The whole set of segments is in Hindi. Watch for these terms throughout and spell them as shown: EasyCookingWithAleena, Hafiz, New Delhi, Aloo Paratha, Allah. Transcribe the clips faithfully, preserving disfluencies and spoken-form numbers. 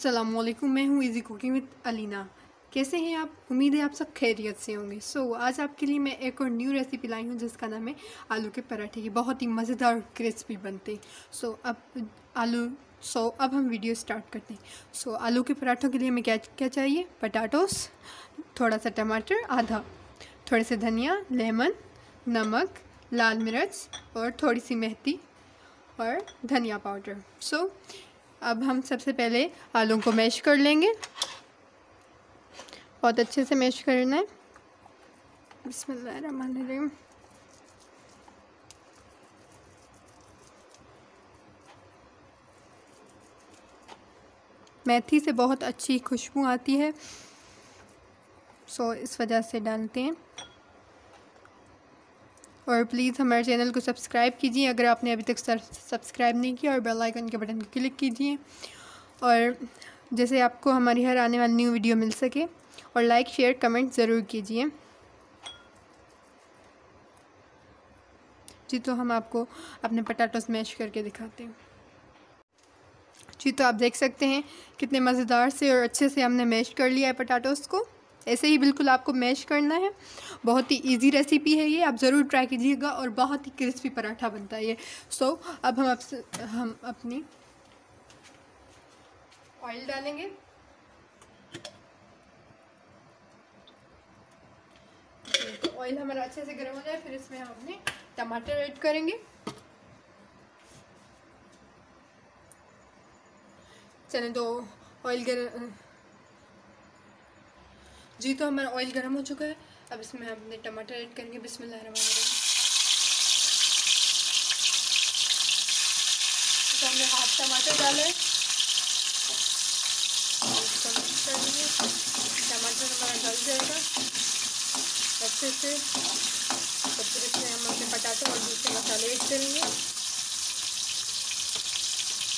अस्सलामुअलैकुम, मैं हूँ इजी कुकिंग विद अलीना। कैसे हैं आप? उम्मीद है आप सब खैरियत से होंगे। सो so, आज आपके लिए मैं एक और न्यू रेसिपी लाई हूँ जिसका नाम है आलू के पराठे। ये बहुत ही मज़ेदार और क्रिस्पी बनते हैं। सो so, अब आलू सो so, अब हम वीडियो स्टार्ट करते हैं। सो so, आलू के पराठों के लिए हमें क्या क्या चाहिए? पटाटोस, थोड़ा सा टमाटर आधा, थोड़े से धनिया, लेमन, नमक, लाल मिर्च और थोड़ी सी मेथी और धनिया पाउडर। सो so, अब हम सबसे पहले आलू को मैश कर लेंगे। बहुत अच्छे से मैश करना है। बिस्मिल्लाहिर्रहमानिर्रहीम। मेथी से बहुत अच्छी खुशबू आती है, सो इस वजह से डालते हैं। और प्लीज़ हमारे चैनल को सब्सक्राइब कीजिए अगर आपने अभी तक सब्सक्राइब नहीं किया, और बेल आइकन के बटन को क्लिक कीजिए, और जैसे आपको हमारी हर आने वाली न्यू वीडियो मिल सके। और लाइक, शेयर, कमेंट ज़रूर कीजिए जी। तो हम आपको अपने पटाटो स्मैश करके दिखाते हैं जी। तो आप देख सकते हैं कितने मज़ेदार से और अच्छे से हमने मैश कर लिया है पटाटोस को। ऐसे ही बिल्कुल आपको मैश करना है। बहुत ही इजी रेसिपी है ये, आप ज़रूर ट्राई कीजिएगा और बहुत ही क्रिस्पी पराठा बनता है ये। सो so, अब हम आपसे हम अपनी ऑयल डालेंगे। ऑयल हमारा अच्छे से गर्म हो जाए, फिर इसमें हम अपने टमाटर ऐड करेंगे। चलें, तो ऑयल गर्म जी। तो हमारा ऑयल गर्म हो चुका है, अब इसमें हम अपने टमाटर ऐड करेंगे। बिस्मिल्लाहिर्रहमानिर्रहीम। तो हमने हाफ टमाटर डाला है, टमाटर हमारा गल जाएगा अच्छे से। तो फिर इसमें हम अपने पटाटे और दूसरे मसाले ऐड करेंगे।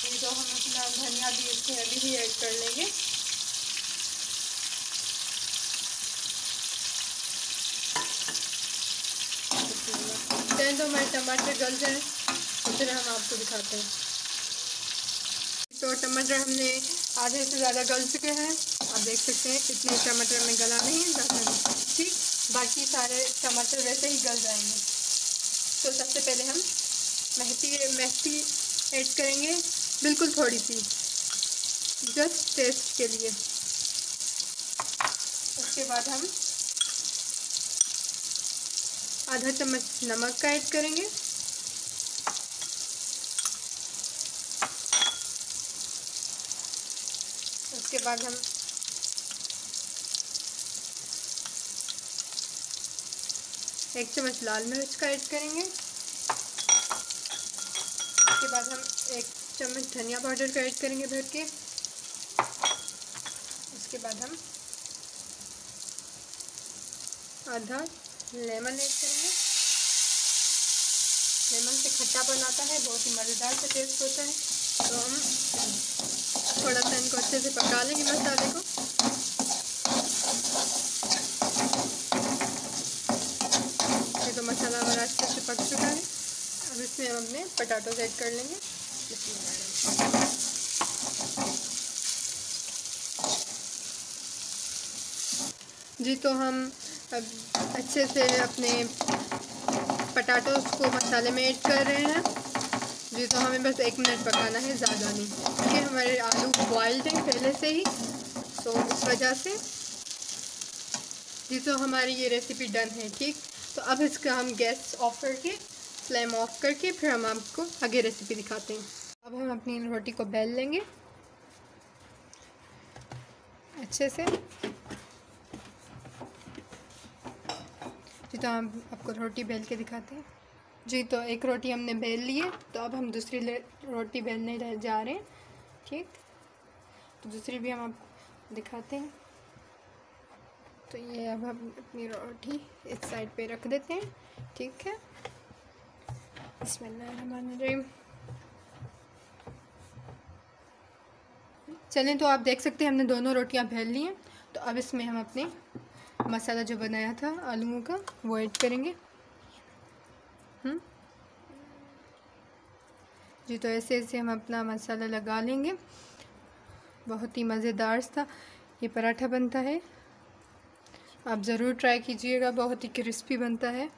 ये जो हम अपना धनिया भी इसमें अभी ही ऐड कर लेंगे। तो हमारे टमाटर गल जाए तो फिर हम आपको दिखाते हैं। तो टमाटर हमने आधे से ज़्यादा गल चुके हैं, आप देख सकते हैं। इतने टमाटर में गला नहीं है, ठीक। बाकी सारे टमाटर वैसे ही गल जाएंगे। तो सबसे पहले हम मेथी मेथी ऐड करेंगे, बिल्कुल थोड़ी सी, जस्ट टेस्ट के लिए। उसके बाद हम आधा चम्मच नमक का ऐड करेंगे। उसके बाद हम एक चम्मच लाल मिर्च का ऐड करेंगे। उसके बाद हम एक चम्मच धनिया पाउडर का ऐड करेंगे भर के। उसके बाद हम आधा लेमन ऐड करेंगे। लेमन से खट्टापन आता है, बहुत ही मज़ेदार से टेस्ट होता है। तो हम थोड़ा सा इनको अच्छे से पका लेंगे मसाले को। ये तो मसाला हमारा अच्छे से पक चुका है, अब इसमें हम अपने पटाटोस ऐड कर लेंगे। जी, तो हम अब अच्छे से अपने पटाटोस को मसाले में ऐड कर रहे हैं जी। तो हमें बस एक मिनट पकाना है, ज़्यादा नहीं, क्योंकि हमारे आलू बॉइल्ड हैं पहले से ही, तो इस वजह से जी। तो हमारी ये रेसिपी डन है, ठीक। तो अब इसका हम गैस ऑफ करके, फ्लेम ऑफ करके, फिर हम आपको आगे रेसिपी दिखाते हैं। अब हम अपनी रोटी को बेल लेंगे अच्छे से। तो हम आपको रोटी बेल के दिखाते हैं जी। तो एक रोटी हमने बेल ली है, तो अब हम दूसरी रोटी बेलने जा रहे हैं, ठीक। तो दूसरी भी हम आपको दिखाते हैं। तो ये अब हम अपनी रोटी इस साइड पे रख देते हैं, ठीक है। बिस्मिल्लाहिर्रहमानिर्रहीम। चलें, तो आप देख सकते हैं हमने दोनों रोटियां बेल ली हैं। तो अब इसमें हम अपने मसाला जो बनाया था आलूओं का, वो ऐड करेंगे। हम्म जी, तो ऐसे ऐसे हम अपना मसाला लगा लेंगे। बहुत ही मज़ेदार सा ये पराठा बनता है। आप ज़रूर ट्राई कीजिएगा, बहुत ही क्रिस्पी बनता है।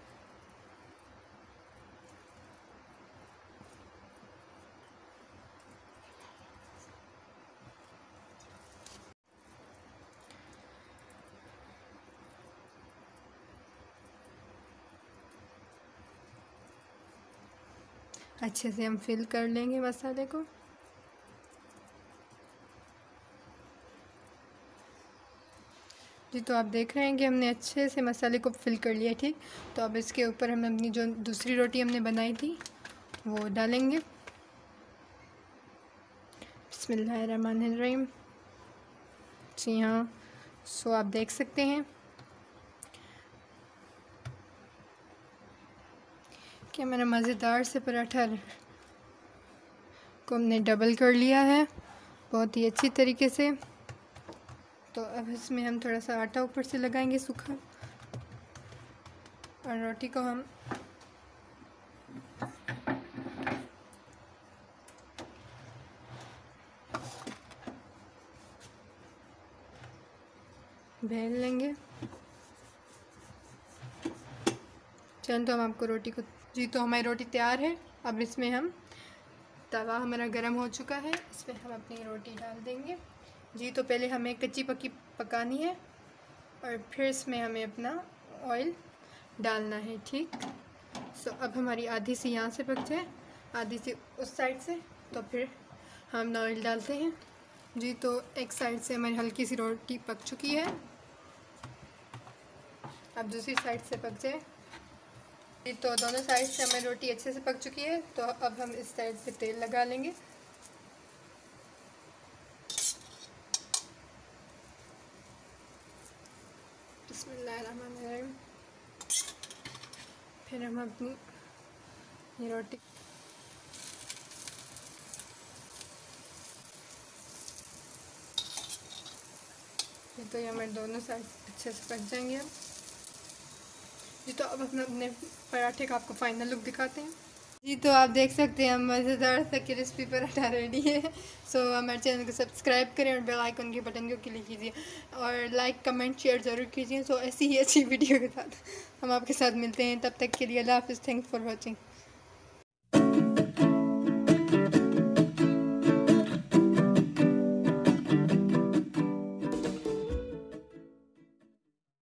अच्छे से हम फिल कर लेंगे मसाले को। जी तो आप देख रहे हैं कि हमने अच्छे से मसाले को फिल कर लिया। ठीक, तो अब इसके ऊपर हम अपनी जो दूसरी रोटी हमने बनाई थी वो डालेंगे। बिस्मिल्लाहिर्रहमानिर्रहीम। जी हाँ, सो आप देख सकते हैं कि हमारा मज़ेदार से पराठा को हमने डबल कर लिया है बहुत ही अच्छी तरीके से। तो अब इसमें हम थोड़ा सा आटा ऊपर से लगाएंगे सूखा, और रोटी को हम बेल लेंगे। चल तो हम आपको रोटी को जी तो हमारी रोटी तैयार है। अब इसमें हम तवा हमारा गर्म हो चुका है, इसमें हम अपनी रोटी डाल देंगे। जी तो पहले हमें कच्ची पक्की पकानी है और फिर इसमें हमें अपना ऑयल डालना है। ठीक, सो अब हमारी आधी सी यहाँ से पक जाए, आधी सी उस साइड से, तो फिर हम ऑयल डालते हैं। जी तो एक साइड से हमारी हल्की सी रोटी पक चुकी है, अब दूसरी साइड से पक जाए। जी तो दोनों साइड से हमारी रोटी अच्छे से पक चुकी है, तो अब हम इस साइड से तेल लगा लेंगे। बिस्मिल्लाहिर्रहमानिर्रहीम। फिर हम अपनी ये रोटी ये तो ये हमारे दोनों साइड अच्छे से पक जाएंगे अब। जी तो अब अपने अपने पराठे का आपको फाइनल लुक दिखाते हैं। जी तो आप देख सकते हैं मज़ेदार सा क्रिस्पी पराठा रेडी है। सो हमारे चैनल को सब्सक्राइब करें और बेल आइकन के बटन को क्लिक कीजिए, और लाइक कमेंट शेयर ज़रूर कीजिए। सो ऐसी ही अच्छी वीडियो के साथ हम आपके साथ मिलते हैं। तब तक के लिए अल्लाह हाफ़िज़। Thanks for watching.